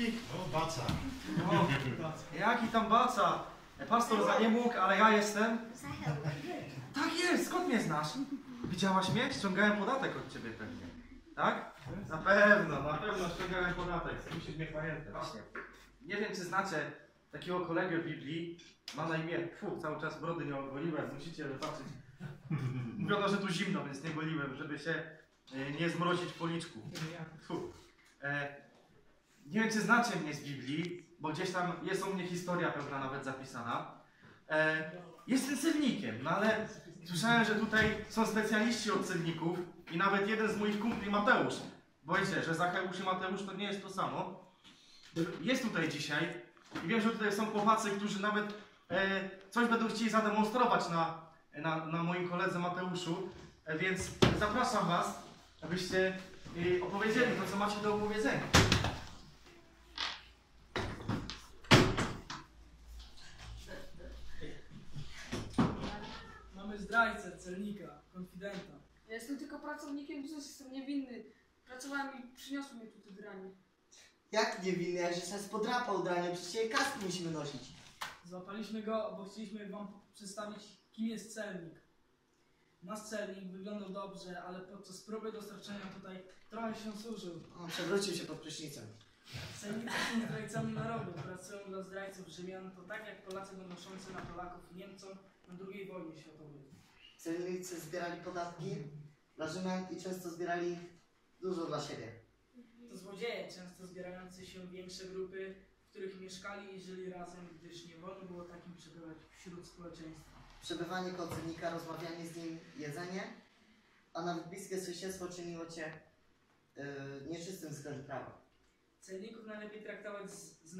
Królewski. O, baca. O, jaki tam baca? Pastor za nie mógł, ale ja jestem. Tak jest, skąd mnie znasz? Widziałaś mnie? Ściągałem podatek od ciebie pewnie. Tak? Na pewno ściągałem podatek. Musisz mnie pamiętać. Właśnie. Nie wiem, czy znacie takiego kolegę w Biblii. Ma na imię, cały czas brody nie ogoliłem, musicie wybaczyć. Mówiono, że tu zimno, więc nie goliłem, żeby się nie zmrozić policzku. Nie wiem, czy znacie mnie z Biblii, bo gdzieś tam jest u mnie historia pewna nawet zapisana. Jestem cywnikiem, no ale słyszałem, że tutaj są specjaliści od cywników i nawet jeden z moich kumpli, Mateusz. Boicie, że Zacheusz i Mateusz to nie jest to samo. Jest tutaj dzisiaj i wiem, że tutaj są chłopacy, którzy nawet coś będą chcieli zademonstrować na moim koledze Mateuszu. Więc zapraszam was, abyście opowiedzieli to, co macie do opowiedzenia. Mamy zdrajcę, celnika, konfidenta. Ja jestem tylko pracownikiem, przecież jestem niewinny. Pracowałem i przyniosły mnie tu te dranie. Jak niewinny, jak się sam podrapał dranie, przecież jej kask musimy nosić. Złapaliśmy go, bo chcieliśmy wam przedstawić, kim jest celnik. Nasz celnik wyglądał dobrze, ale podczas próby dostarczenia tutaj trochę się służył. O, przewrócił się pod prysznicem. Celnicy są zdrajcami narodu, pracują dla zdrajców Rzymian, to tak jak Polacy donoszący na Polaków i Niemcom na II wojnie światowej. Celnicy zbierali podatki dla Rzymian i często zbierali dużo dla siebie. To złodzieje, często zbierający się większe grupy, w których mieszkali i żyli razem, gdyż nie wolno było takim przebywać wśród społeczeństwa. Przebywanie koło celnika, rozmawianie z nim, jedzenie, a nawet bliskie sąsiedztwo czyniło cię nieczystym względem prawa. Celników najlepiej traktować z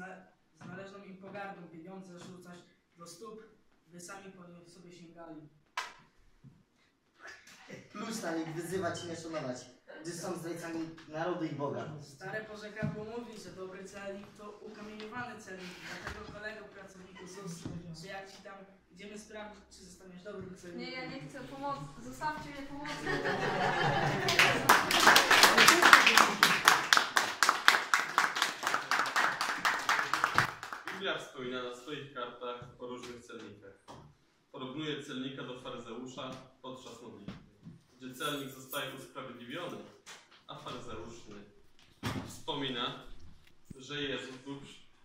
należną im pogardą, pieniądze rzucać do stóp, by sami po nie sobie sięgali. Pluć na nich, wyzywać i nie szanować, gdyż są zdrajcami narodu i Boga. Stare porzekadło mówi, że dobry celnik to ukamieniowany celnik, dlatego kolego pracowniku ZUS, że jak ci tam idziemy sprawdzić, czy zostaniesz dobrym celnikiem. Nie, ja nie chcę pomocy, zostawcie mnie pomocy. Biblia wspomina na swoich kartach o różnych celnikach. Porównuje celnika do faryzeusza podczas modlitwy, gdzie celnik zostaje usprawiedliwiony, a faryzeusz nie. Wspomina, że Jezus był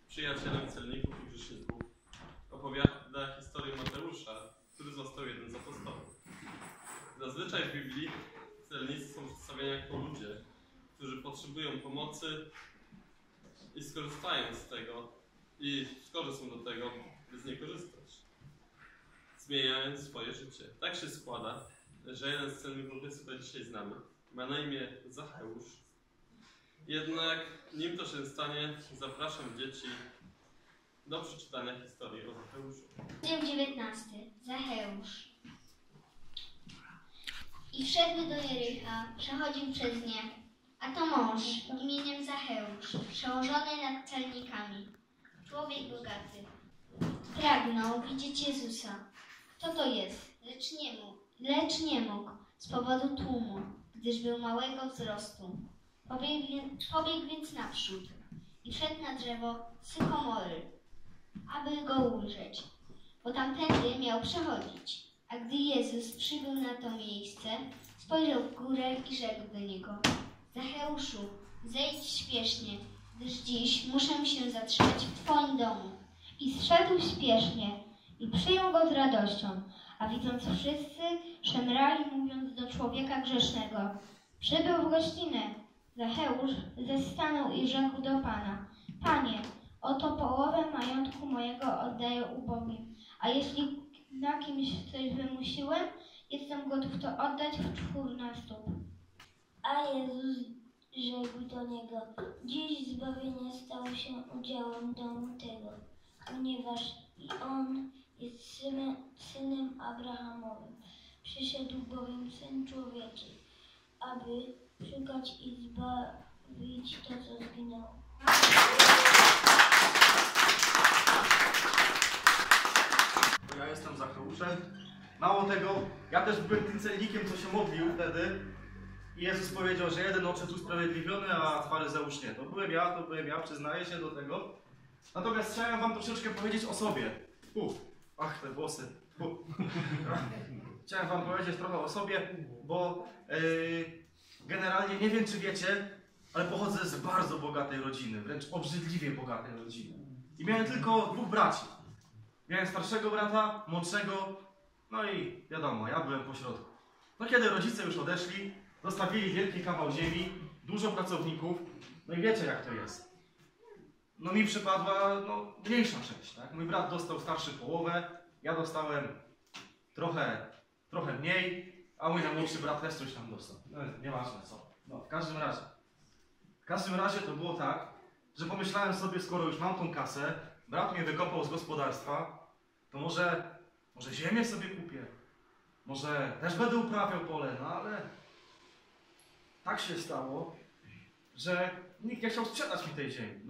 przyjacielem celników i grzeszników. Opowiada historię Mateusza, który został jednym z apostołów. Zazwyczaj w Biblii celnicy są przedstawiani jako ludzie, którzy potrzebują pomocy i skorzystają z tego, i skorzystam do tego, by z niej korzystać, zmieniając swoje życie. Tak się składa, że jeden z celników, który dzisiaj znamy, ma na imię Zacheusz. Jednak nim to się stanie, zapraszam dzieci do przeczytania historii o Zacheuszu. Rozdział 19. Zacheusz. I wszedł do Jerycha, przechodził przez nie, a to mąż imieniem Zacheusz, przełożony nad celnikami. Człowiek bogaty. Pragnął widzieć Jezusa. Kto to jest? Lecz nie mógł z powodu tłumu, gdyż był małego wzrostu. Pobiegł więc naprzód i wszedł na drzewo sykomory, aby go ujrzeć, bo tamtędy miał przechodzić. A gdy Jezus przybył na to miejsce, spojrzał w górę i rzekł do niego: Zacheuszu, zejdź śpiesznie, gdyż dziś muszę się zatrzymać w twoim domu. I zszedł śpiesznie i przyjął go z radością, a widząc wszyscy, szemrali, mówiąc do człowieka grzesznego. Przybył w gościnę. Zacheusz zestanął i rzekł do Pana: Panie, oto połowę majątku mojego oddaję ubogim, a jeśli na kimś coś wymusiłem, jestem gotów to oddać w 14 A Jezus rzekł do niego: dziś zbawienie stało się udziałem domu tego, ponieważ i on jest synem Abrahamowym. Przyszedł bowiem Syn Człowieczy, aby szukać i zbawić to, co zginęło. Ja jestem Zacheuszem. Mało tego, ja też byłem tym celnikiem, co się modlił wtedy. I Jezus powiedział, że jeden odszedł usprawiedliwiony, a faryzeusz nie. To byłem ja, przyznaję się do tego. Natomiast chciałem wam troszeczkę powiedzieć o sobie. Ach, te włosy. Chciałem wam powiedzieć trochę o sobie, bo generalnie nie wiem, czy wiecie, ale pochodzę z bardzo bogatej rodziny, wręcz obrzydliwie bogatej rodziny. I miałem tylko dwóch braci. Miałem starszego brata, młodszego, no i wiadomo, ja byłem pośrodku. No kiedy rodzice już odeszli, zostawili wielki kawał ziemi, dużo pracowników, no i wiecie jak to jest. No mi przypadła mniejsza część, tak? Mój brat dostał starszy połowę, ja dostałem trochę mniej, a mój najmłodszy brat też coś tam dostał. No nieważne co. No w każdym razie to było tak, że pomyślałem sobie, skoro już mam tą kasę, brat mnie wykopał z gospodarstwa, to może ziemię sobie kupię, może też będę uprawiał pole, no ale tak się stało, że nikt nie chciał sprzedać mi tej ziemi.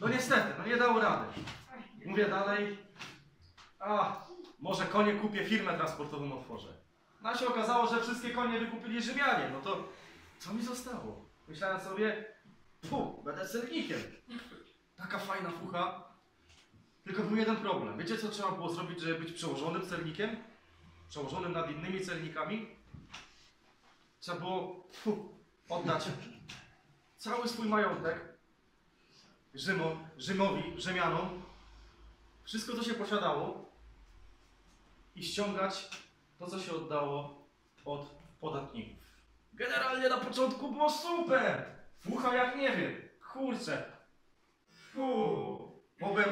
No niestety, no nie dało rady. Mówię dalej, może konie kupię, firmę transportową otworzę. No a się okazało, że wszystkie konie wykupili Rzymianie, no to co mi zostało? Myślałem sobie, będę celnikiem. Taka fajna fucha. Tylko był jeden problem. Wiecie co trzeba było zrobić, żeby być przełożonym celnikiem? Przełożonym nad innymi celnikami? Trzeba było oddać cały swój majątek Rzymianom, wszystko co się posiadało i ściągać to co się oddało od podatników. Generalnie na początku było super! Fucha jak nie wiem, kurczę. Mogłem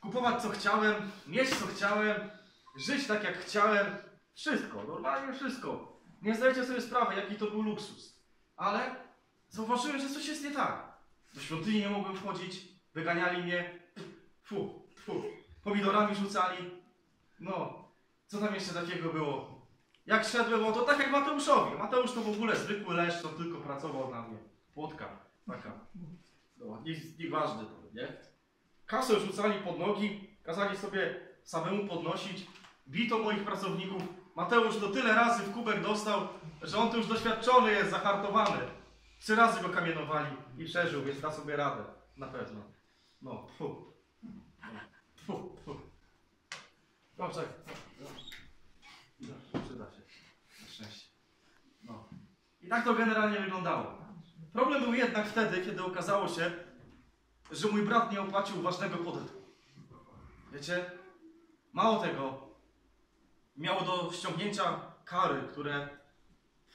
kupować co chciałem, mieć co chciałem, żyć tak jak chciałem. Wszystko, normalnie wszystko. Nie zdajecie sobie sprawy jaki to był luksus. Ale zauważyłem, że coś jest nie tak. Do świątyni nie mogłem wchodzić, wyganiali mnie. Pomidorami rzucali. No, co tam jeszcze takiego było? Jak szedłem, to tak jak Mateuszowi. Mateusz to w ogóle zwykły leż, to tylko pracował na mnie. Płotka taka. No, nieważne to, nie? Kasę rzucali pod nogi, kazali sobie samemu podnosić. Bito moich pracowników. Mateusz to tyle razy w kubek dostał, że on to już doświadczony jest, zahartowany. 3 razy go kamienowali i przeżył, więc da sobie radę. Na pewno. Przyda się. Na szczęście. No. I tak to generalnie wyglądało. Problem był jednak wtedy, kiedy okazało się, że mój brat nie opłacił ważnego podatku. Wiecie? Mało tego. Miało do ściągnięcia kary,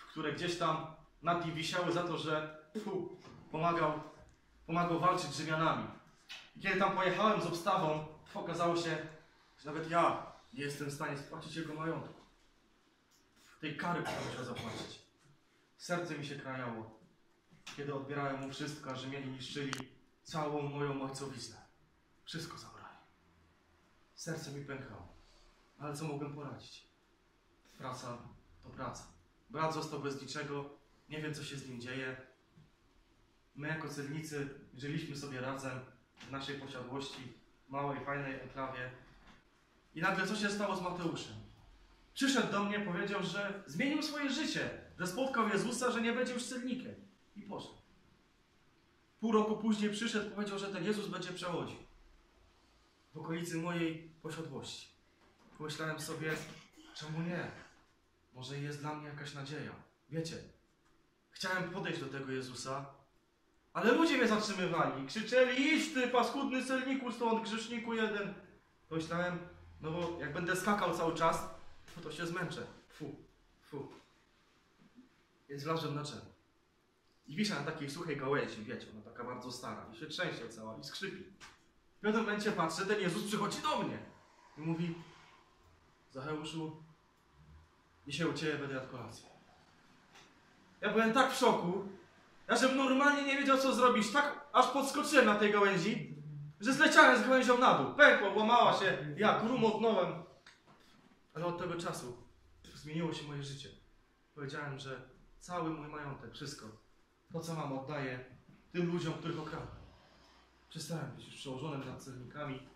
które gdzieś tam nad nim wisiały za to, że pomagał walczyć z Rzymianami. I kiedy tam pojechałem z obstawą, okazało się, że nawet ja nie jestem w stanie spłacić jego majątku. Tej kary, którą muszę zapłacić. Serce mi się krajało, kiedy odbierałem mu wszystko, a Rzymianie niszczyli całą moją ojcowiznę. Wszystko zabrali. Serce mi pękało. Ale co mogłem poradzić? Praca to praca. Brat został bez niczego, nie wiem co się z nim dzieje. My jako celnicy żyliśmy sobie razem w naszej posiadłości, małej, fajnej enklawie. I nagle co się stało z Mateuszem? Przyszedł do mnie, powiedział, że zmienił swoje życie, że spotkał Jezusa, że nie będzie już celnikiem. I poszedł. Pół roku później przyszedł, powiedział, że ten Jezus będzie przechodził w okolicy mojej posiadłości. Pomyślałem sobie, czemu nie? Może jest dla mnie jakaś nadzieja. Wiecie, chciałem podejść do tego Jezusa, ale ludzie mnie zatrzymywali. Krzyczeli, idź ty paskudny celniku stąd, grzeszniku jeden. Pomyślałem, no bo jak będę skakał cały czas, to się zmęczę. Więc wlazłem na drzewo. I wisia na takiej suchej gałęzi, wiecie, ona taka bardzo stara. I się trzęsie cała i skrzypi. W pewnym momencie patrzę, ten Jezus przychodzi do mnie. I mówi, Zacheuszu, dzisiaj u ciebie będę jadł kolację. Ja byłem tak w szoku, ja żebym normalnie nie wiedział co zrobić, tak aż podskoczyłem na tej gałęzi, że zleciałem z gałęzią na dół. Pękła, łamała się, ja grumotnąłem. Ale od tego czasu zmieniło się moje życie. Powiedziałem, że cały mój majątek, wszystko, to co mam oddaję tym ludziom, których okradłem. Przestałem być już przełożonym nad celnikami,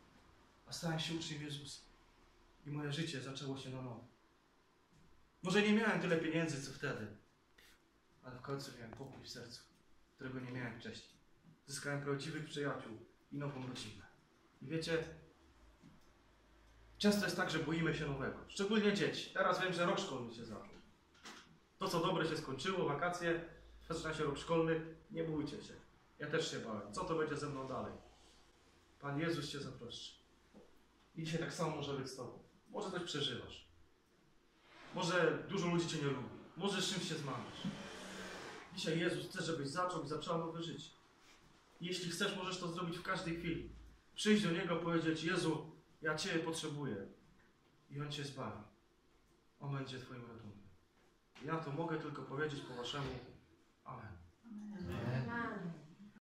a stałem się uczniem Jezusa. I moje życie zaczęło się na nowo. Może nie miałem tyle pieniędzy, co wtedy, ale w końcu miałem pokój w sercu, którego nie miałem wcześniej. Zyskałem prawdziwych przyjaciół i nową rodzinę. I wiecie, często jest tak, że boimy się nowego. Szczególnie dzieci. Teraz wiem, że rok szkolny się zaczął. To, co dobre, się skończyło, wakacje, zaczyna się rok szkolny. Nie bójcie się. Ja też się bałem. Co to będzie ze mną dalej? Pan Jezus cię zaprosi. I dzisiaj tak samo może być z tobą. Może coś przeżywasz. Może dużo ludzi cię nie lubi. Może z czymś się zmagasz. Dzisiaj Jezus chce, żebyś zaczął i zaczęła nowe życie. Jeśli chcesz, możesz to zrobić w każdej chwili. Przyjść do Niego, powiedzieć: Jezu, ja Ciebie potrzebuję. I On Cię zbawi. On będzie Twoim ratunkiem. Ja to mogę tylko powiedzieć po Waszemu. Amen. Amen. Amen.